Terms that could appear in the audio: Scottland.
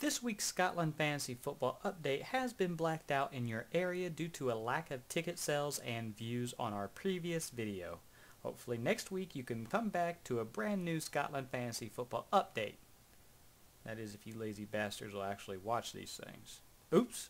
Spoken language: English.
This week's Scottland Fantasy Football update has been blacked out in your area due to a lack of ticket sales and views on our previous video. Hopefully next week you can come back to a brand new Scottland Fantasy Football update. That is if you lazy bastards will actually watch these things. Oops!